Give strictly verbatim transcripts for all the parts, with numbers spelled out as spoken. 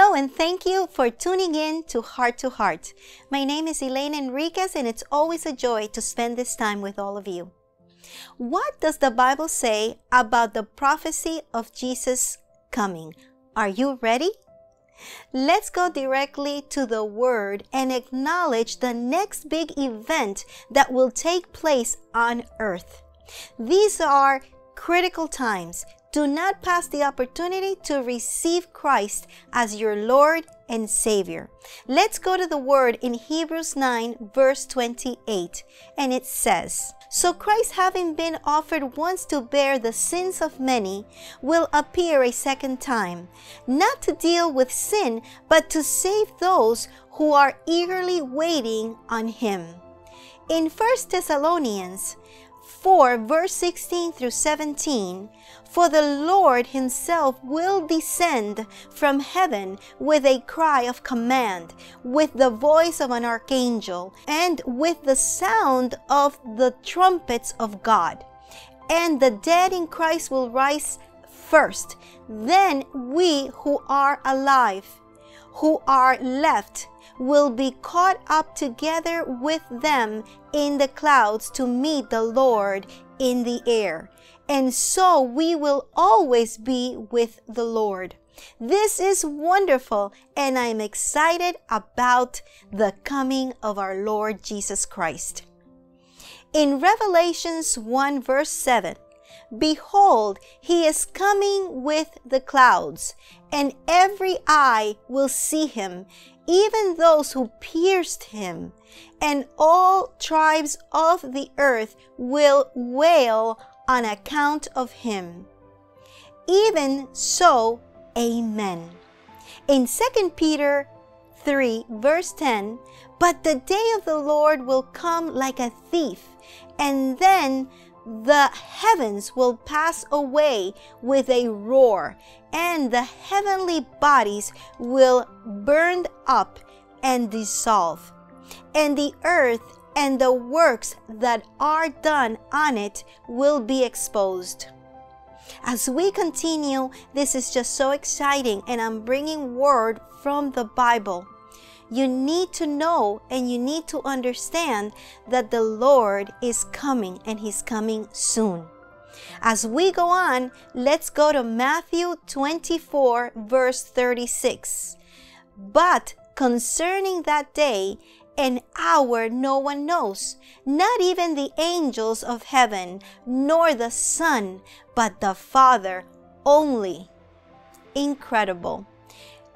Hello and thank you for tuning in to Heart to Heart. My name is Elaine Enriquez and it's always a joy to spend this time with all of you. What does the Bible say about the prophecy of Jesus coming? Are you ready? Let's go directly to the Word and acknowledge the next big event that will take place on earth. These are critical times. Do not pass the opportunity to receive Christ as your Lord and Savior. Let's go to the Word in Hebrews nine verse twenty-eight, and it says, "So Christ, having been offered once to bear the sins of many, will appear a second time, not to deal with sin, but to save those who are eagerly waiting on Him." In First Thessalonians four verse sixteen through seventeen, "For the Lord Himself will descend from heaven with a cry of command, with the voice of an archangel, and with the sound of the trumpets of God. And the dead in Christ will rise first. Then we who are alive, who are left, will be caught up together with them in the clouds to meet the Lord in the air. And so we will always be with the Lord." This is wonderful, and I'm excited about the coming of our Lord Jesus Christ. In Revelations one verse seven, "Behold, He is coming with the clouds, and every eye will see Him, even those who pierced Him, and all tribes of the earth will wail on account of Him. Even so, Amen." In Second Peter three verse ten, "But the day of the Lord will come like a thief, and then the heavens will pass away with a roar, and the heavenly bodies will burn up and dissolve, and the earth and the works that are done on it will be exposed." As we continue, this is just so exciting, and I'm bringing word from the Bible. You need to know and you need to understand that the Lord is coming, and He's coming soon. As we go on, let's go to Matthew twenty-four verse thirty-six. "But concerning that day and hour no one knows, not even the angels of heaven, nor the Son, but the Father only." Incredible.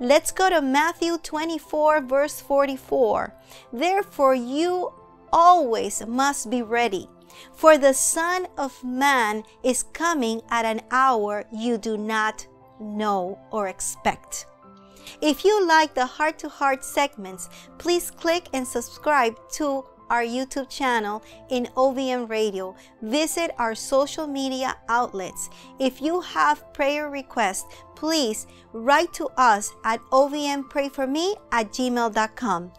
Let's go to Matthew twenty-four verse forty-four. "Therefore you always must be ready, for the Son of Man is coming at an hour you do not know or expect." If you like the Heart to Heart segments, please click and subscribe to our YouTube channel in O V M Radio. Visit our social media outlets. If you have prayer requests, please write to us at O V M pray for me at gmail dot com.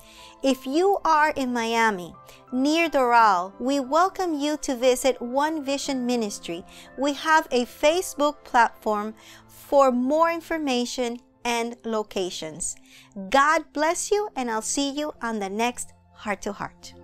If you are in Miami, near Doral, we welcome you to visit One Vision Ministry. We have a Facebook platform for more information and locations. God bless you, and I'll see you on the next Heart to Heart.